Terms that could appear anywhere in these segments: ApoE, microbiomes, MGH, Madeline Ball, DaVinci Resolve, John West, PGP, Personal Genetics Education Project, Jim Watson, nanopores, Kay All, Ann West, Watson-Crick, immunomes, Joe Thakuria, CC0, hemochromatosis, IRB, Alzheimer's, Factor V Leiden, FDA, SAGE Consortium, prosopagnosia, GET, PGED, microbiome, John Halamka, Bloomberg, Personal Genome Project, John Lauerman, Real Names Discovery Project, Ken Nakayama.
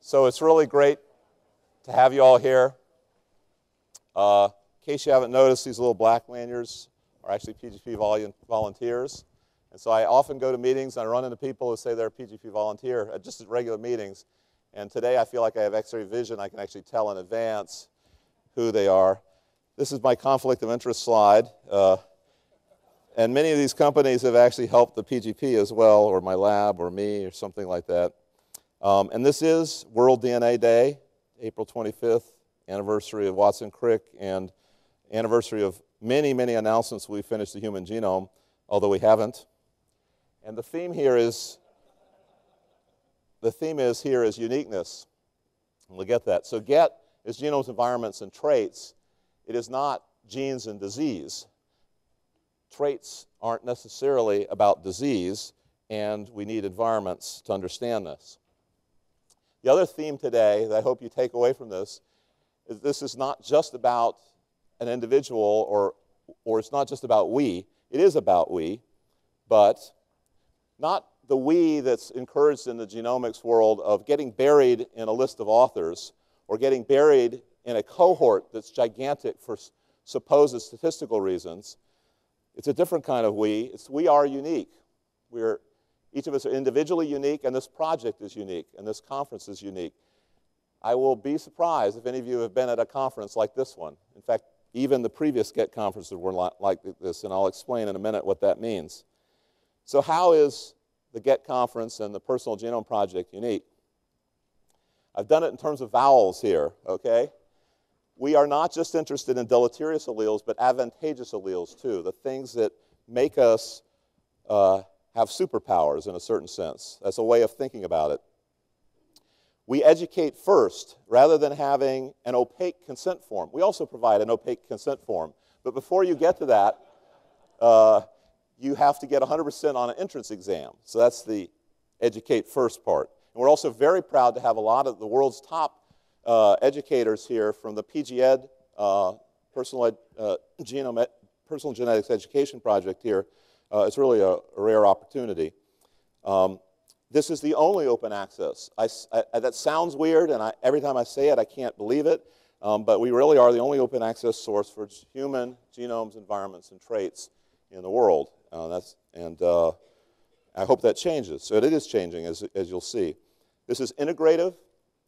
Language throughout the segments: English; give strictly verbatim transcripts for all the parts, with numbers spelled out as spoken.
So it's really great to have you all here. Uh, in case you haven't noticed, these little black lanyards are actually P G P volunteers. And so I often go to meetings and I run into people who say they're a P G P volunteer at just regular meetings. And today I feel like I have X-ray vision. I can actually tell in advance who they are. This is my conflict of interest slide. Uh, and many of these companies have actually helped the P G P as well, or my lab, or me, or something like that. Um, and this is World D N A Day, April twenty-fifth, anniversary of Watson-Crick, and anniversary of many, many announcements we finished the human genome, although we haven't. And the theme here is, the theme is here is uniqueness. And we'll get that. So GET is genomes, environments, and traits. It is not genes and disease. Traits aren't necessarily about disease, and we need environments to understand this. The other theme today that I hope you take away from this is this is not just about an individual, or, or it's not just about we. It is about we, but not the we that's encouraged in the genomics world of getting buried in a list of authors or getting buried in a cohort that's gigantic for supposed statistical reasons. It's a different kind of we. It's we are unique. We're, each of us are individually unique, and this project is unique, and this conference is unique. I will be surprised if any of you have been at a conference like this one. In fact, even the previous GET conferences were like this, and I'll explain in a minute what that means. So how is the GET conference and the Personal Genome Project unique? I've done it in terms of vowels here, okay? We are not just interested in deleterious alleles, but advantageous alleles too, the things that make us uh, have superpowers in a certain sense. That's a way of thinking about it. We educate first, rather than having an opaque consent form. We also provide an opaque consent form. But before you get to that, uh, you have to get one hundred percent on an entrance exam. So that's the educate first part. And we're also very proud to have a lot of the world's top uh, educators here from the P G E D, uh, Personal, Ed, uh, Genome, Personal Genetics Education Project here. Uh, it's really a, a rare opportunity. Um, This is the only open access. I, I, that sounds weird, and I, every time I say it, I can't believe it, um, but we really are the only open access source for human genomes, environments, and traits in the world. Uh, that's, and uh, I hope that changes. So it is changing, as, as you'll see. This is integrative.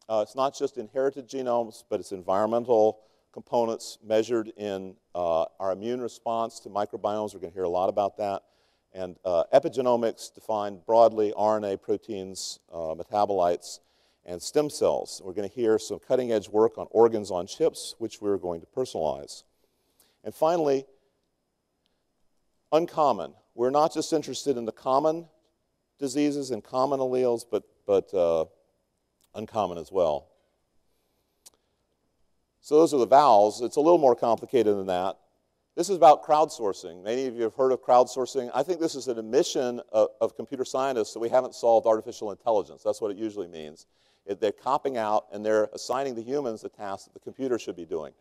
Uh, it's not just inherited genomes, but it's environmental components measured in uh, our immune response to microbiomes. We're going to hear a lot about that. And uh, epigenomics defined broadly, R N A, proteins, uh, metabolites, and stem cells. We're going to hear some cutting-edge work on organs on chips, which we're going to personalize. And finally, uncommon. We're not just interested in the common diseases and common alleles, but, but uh, uncommon as well. So those are the vowels. It's a little more complicated than that. This is about crowdsourcing. Many of you have heard of crowdsourcing. I think this is an admission of, of computer scientists that we haven't solved artificial intelligence. That's what it usually means. It, they're copping out and they're assigning the humans the tasks that the computer should be doing.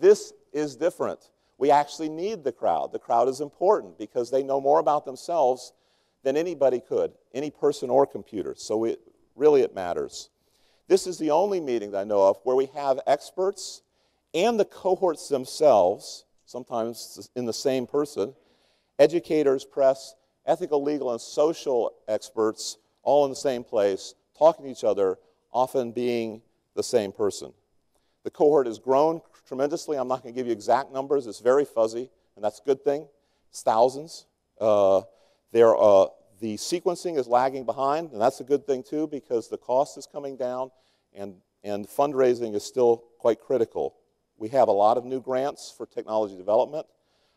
This is different. We actually need the crowd. The crowd is important because they know more about themselves than anybody could, any person or computer. So it, really it matters. This is the only meeting that I know of where we have experts and the cohorts themselves, sometimes in the same person, educators, press, ethical, legal, and social experts, all in the same place, talking to each other, often being the same person. The cohort has grown tremendously. I'm not going to give you exact numbers. It's very fuzzy, and that's a good thing. It's thousands. Uh, there are, the sequencing is lagging behind, and that's a good thing, too, because the cost is coming down, and, and fundraising is still quite critical. We have a lot of new grants for technology development,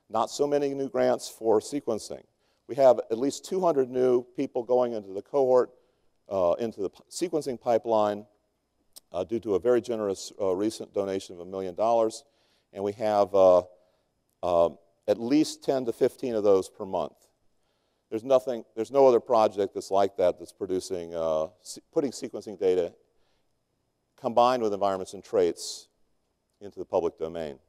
not so many new grants for sequencing. We have at least two hundred new people going into the cohort, uh, into the sequencing pipeline uh, due to a very generous uh, recent donation of a million dollars. And we have uh, uh, at least ten to fifteen of those per month. There's nothing, there's no other project that's like that that's producing, uh, putting sequencing data combined with environments and traits into the public domain.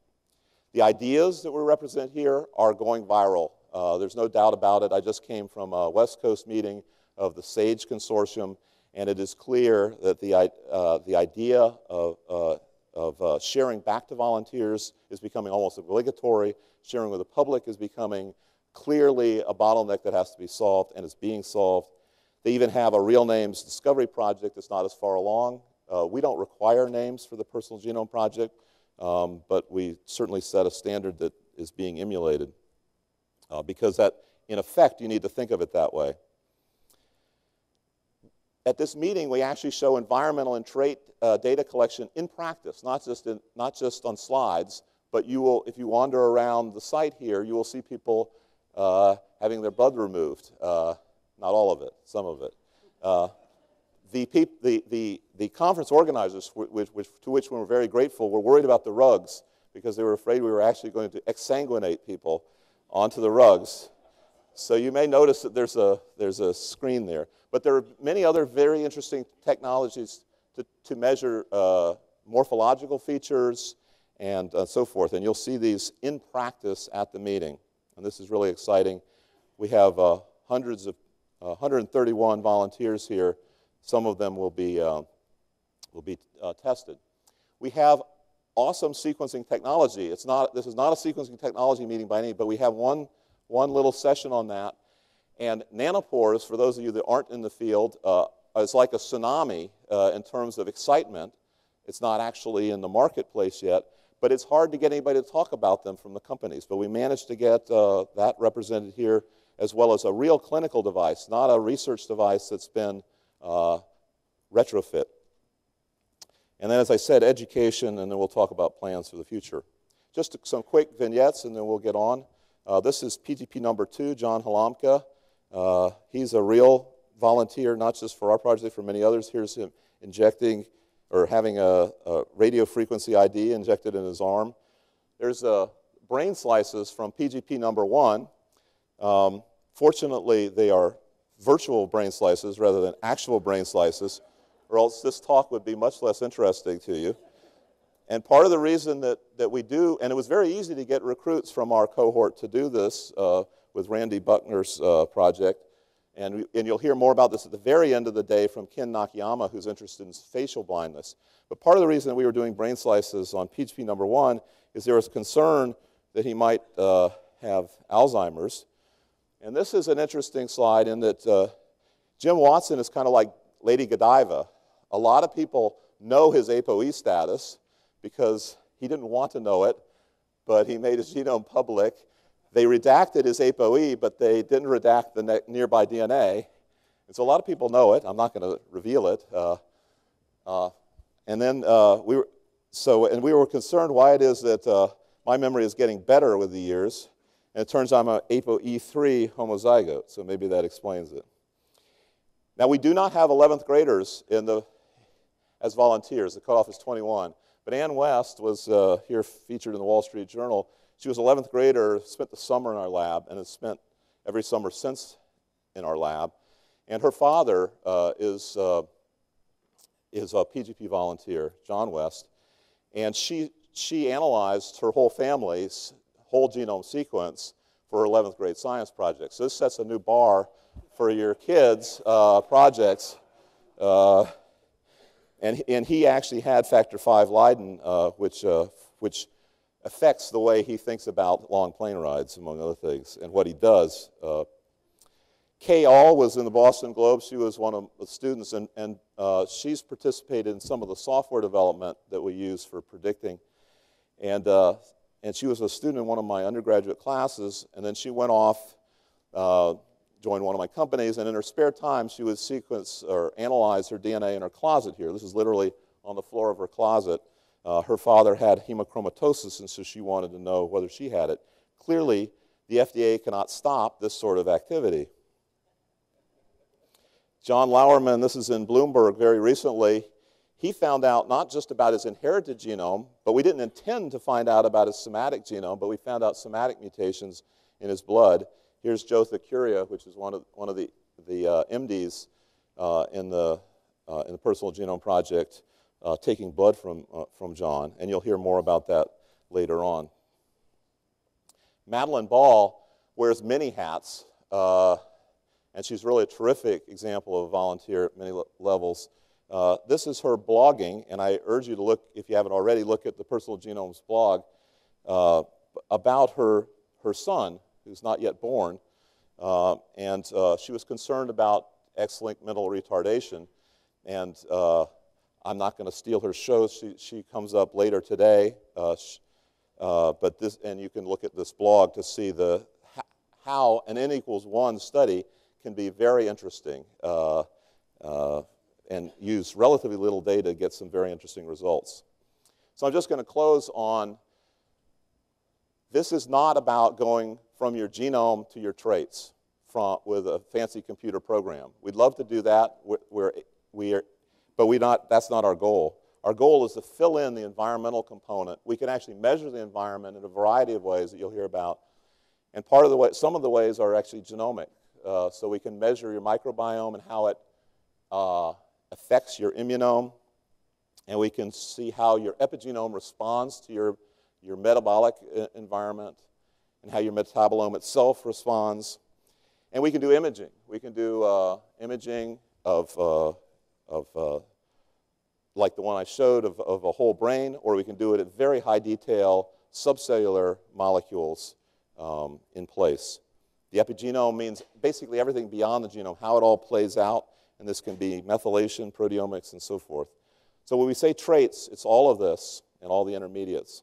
The ideas that we represent here are going viral. Uh, there's no doubt about it. I just came from a West Coast meeting of the SAGE Consortium, And it is clear that the, uh, the idea of, uh, of uh, sharing back to volunteers is becoming almost obligatory. Sharing with the public is becoming clearly a bottleneck that has to be solved, and it's being solved. They even have a Real Names Discovery Project that's not as far along. Uh, we don't require names for the Personal Genome Project, um, but we certainly set a standard that is being emulated, uh, because that, in effect, you need to think of it that way. At this meeting, we actually show environmental and trait uh, data collection in practice, not just, in, not just on slides, but you will, if you wander around the site here, you will see people uh, having their blood removed. Uh, not all of it, some of it. Uh, the, peop the, the, the conference organizers, which, which, to which we were very grateful, were worried about the rugs because they were afraid we were actually going to exsanguinate people onto the rugs. So you may notice that there's a, there's a screen there. But there are many other very interesting technologies to, to measure uh, morphological features and uh, so forth. And you'll see these in practice at the meeting. And this is really exciting. We have uh, hundreds of, uh, one hundred thirty-one volunteers here. Some of them will be, uh, will be uh, tested. We have awesome sequencing technology. It's not, this is not a sequencing technology meeting by any, but we have one One little session on that. And nanopores, for those of you that aren't in the field, uh, is like a tsunami uh, in terms of excitement. It's not actually in the marketplace yet, but it's hard to get anybody to talk about them from the companies. But we managed to get uh, that represented here, as well as a real clinical device, not a research device that's been uh, retrofit. And then, as I said, education, and then we'll talk about plans for the future. Just some quick vignettes, and then we'll get on. Uh, this is P G P number two, John Halamka. Uh, he's a real volunteer, not just for our project, for many others. Here's him injecting or having a, a radio frequency I D injected in his arm. There's uh, brain slices from P G P number one. Um, fortunately, they are virtual brain slices rather than actual brain slices, or else this talk would be much less interesting to you. And part of the reason that, that we do, and it was very easy to get recruits from our cohort to do this uh, with Randy Buckner's uh, project, and, we, and you'll hear more about this at the very end of the day from Ken Nakayama, who's interested in facial blindness. But part of the reason that we were doing brain slices on P G P number one is there was concern that he might uh, have Alzheimer's. And this is an interesting slide in that uh, Jim Watson is kind of like Lady Godiva. A lot of people know his ApoE status, because he didn't want to know it, but he made his genome public. They redacted his ApoE, but they didn't redact the nearby D N A. And so a lot of people know it. I'm not going to reveal it. Uh, uh, and then uh, we were, so, and we were concerned why it is that uh, my memory is getting better with the years. And it turns out I'm an ApoE three homozygote, so maybe that explains it. Now, we do not have eleventh graders in the, as volunteers. The cutoff is twenty-one. But Ann West was uh, here featured in the Wall Street Journal. She was eleventh grader, spent the summer in our lab, and has spent every summer since in our lab. And her father uh, is, uh, is a P G P volunteer, John West. And she, she analyzed her whole family's whole genome sequence for her eleventh grade science project. So this sets a new bar for your kids' uh, projects. Uh, And, and he actually had Factor V Leiden, uh, which, uh, which affects the way he thinks about long plane rides, among other things, and what he does. Uh, Kay All was in the Boston Globe. She was one of the students, and, and uh, she's participated in some of the software development that we use for predicting. And, uh, and she was a student in one of my undergraduate classes, and then she went off, uh, joined one of my companies, and in her spare time, she would sequence or analyze her D N A in her closet here. This is literally on the floor of her closet. Uh, her father had hemochromatosis, and so she wanted to know whether she had it. Clearly, the F D A cannot stop this sort of activity. John Lauerman, this is in Bloomberg very recently, he found out not just about his inherited genome, but we didn't intend to find out about his somatic genome, but we found out somatic mutations in his blood. Here's Joe Thakuria, which is one of, one of the, the uh, M Ds uh, in, the, uh, in the Personal Genome Project, uh, taking blood from, uh, from John. And you'll hear more about that later on. Madeline Ball wears many hats, uh, and she's really a terrific example of a volunteer at many le levels. Uh, this is her blogging, and I urge you to look, if you haven't already, look at the Personal Genomes blog uh, about her, her son, who's not yet born, uh, and uh, she was concerned about X-linked mental retardation, and uh, I'm not going to steal her show. She, she comes up later today, uh, she, uh, but this, and you can look at this blog to see the how an N equals one study can be very interesting uh, uh, and use relatively little data to get some very interesting results. So I'm just going to close on, this is not about going from your genome to your traits from, with a fancy computer program. We'd love to do that, we're, we're, we are, but we not, that's not our goal. Our goal is to fill in the environmental component. We can actually measure the environment in a variety of ways that you'll hear about. And part of the way, some of the ways are actually genomic. Uh, so we can measure your microbiome and how it uh, affects your immunome. And we can see how your epigenome responds to your, your metabolic environment and how your metabolome itself responds. And we can do imaging. We can do uh, imaging of, uh, of uh, like the one I showed, of, of a whole brain, or we can do it at very high detail, subcellular molecules. Um, in place. The epigenome means basically everything beyond the genome, how it all plays out, and this can be methylation, proteomics, and so forth. So when we say traits, it's all of this and all the intermediates.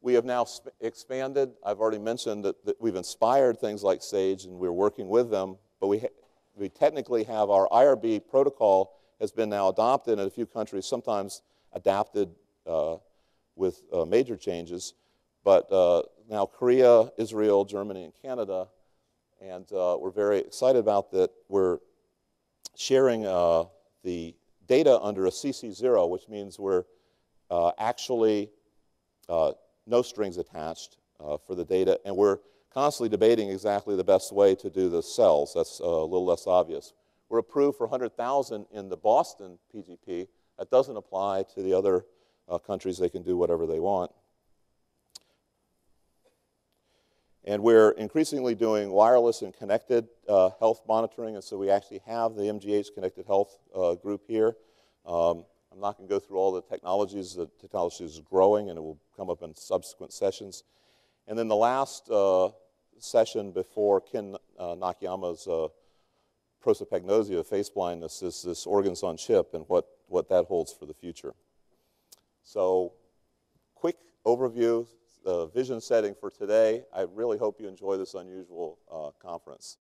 We have now expanded. I've already mentioned that, that we've inspired things like SAGE, and we're working with them, but we, ha we technically have our I R B protocol has been now adopted in a few countries, sometimes adapted uh, with uh, major changes. But uh, now Korea, Israel, Germany, and Canada, and uh, we're very excited about that. We're sharing uh, the data under a C C zero, which means we're uh, actually uh, no strings attached uh, for the data, and we're constantly debating exactly the best way to do the cells. That's uh, a little less obvious. We're approved for one hundred thousand in the Boston P G P. That doesn't apply to the other uh, countries. They can do whatever they want. And we're increasingly doing wireless and connected uh, health monitoring, and so we actually have the M G H Connected Health uh, group here. Um, I'm not going to go through all the technologies. The technology is growing, and it will come up in subsequent sessions. And then the last uh, session before Ken uh, Nakayama's uh, prosopagnosia, face blindness, is this organs on chip and what, what that holds for the future. So quick overview. The vision setting for today. I really hope you enjoy this unusual uh, conference.